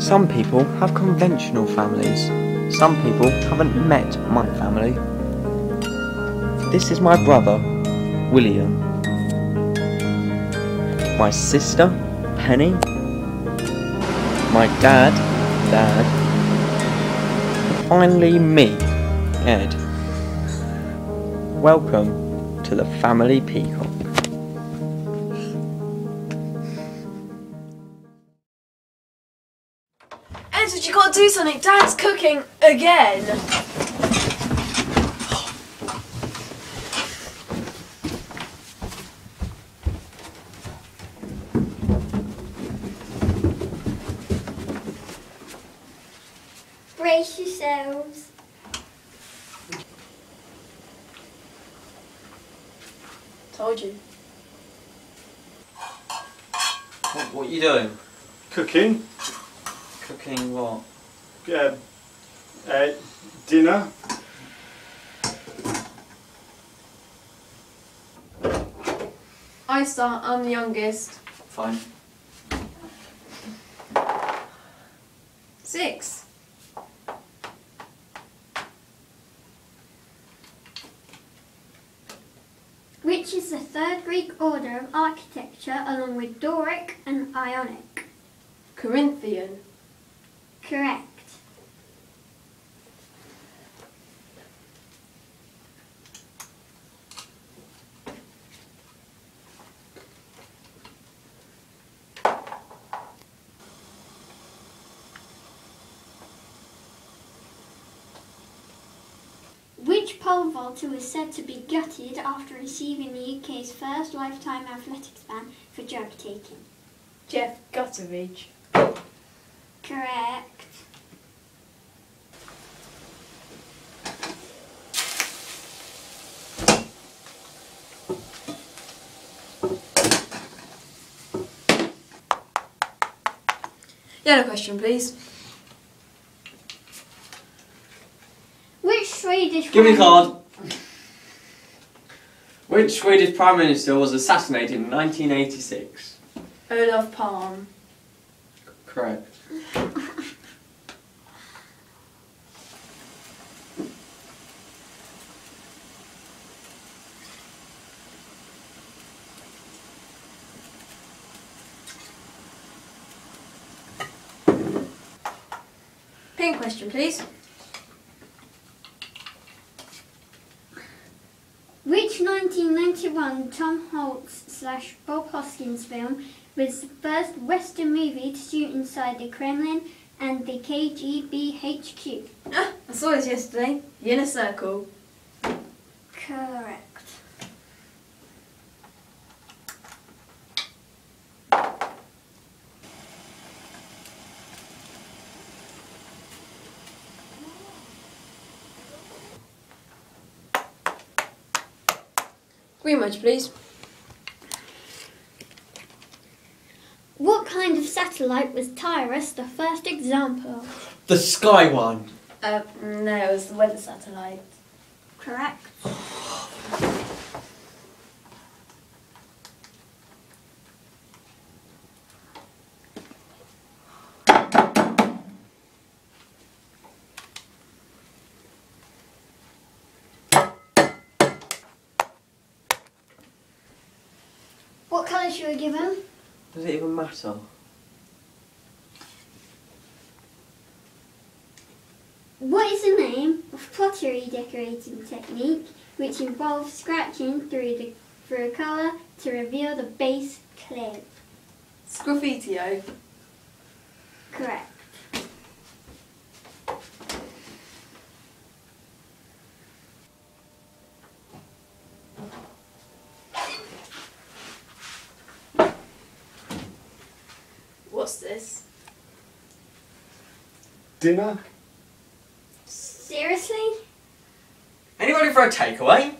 Some people have conventional families. Some people haven't met my family. This is my brother, William. My sister, Penny. My dad, Dad. Finally me, Ed. Welcome to the family Peacock. Edward, you gotta do something. Dad's cooking again. Brace yourselves. Told you. What are you doing? Cooking. Cooking what? Yeah, dinner. I start, I'm the youngest. Fine. 6. Which is the third Greek order of architecture along with Doric and Ionic? Corinthian. Correct. Which Paul Volta was said to be gutted after receiving the UK's first lifetime athletics ban for drug taking? Jeff Gutteridge. Correct. Yellow question, please. Which Swedish Prime Minister was assassinated in 1986? Olof Palme. Correct. Pink question, please. Which 1991 Tom Hulce / Bob Hoskins film was the first Western movie to shoot inside the Kremlin and the KGB HQ? I saw this yesterday. The Inner Circle. Correct. Green much, please. What kind of satellite was Tyrus the first example of? The sky one. No, it was the weather satellite. Correct. What colours you were given? Does it even matter? What is the name of pottery decorating technique which involves scratching through a colour to reveal the base clay? Sgraffito. Correct. What's this? Dinner? Seriously? Anybody for a takeaway?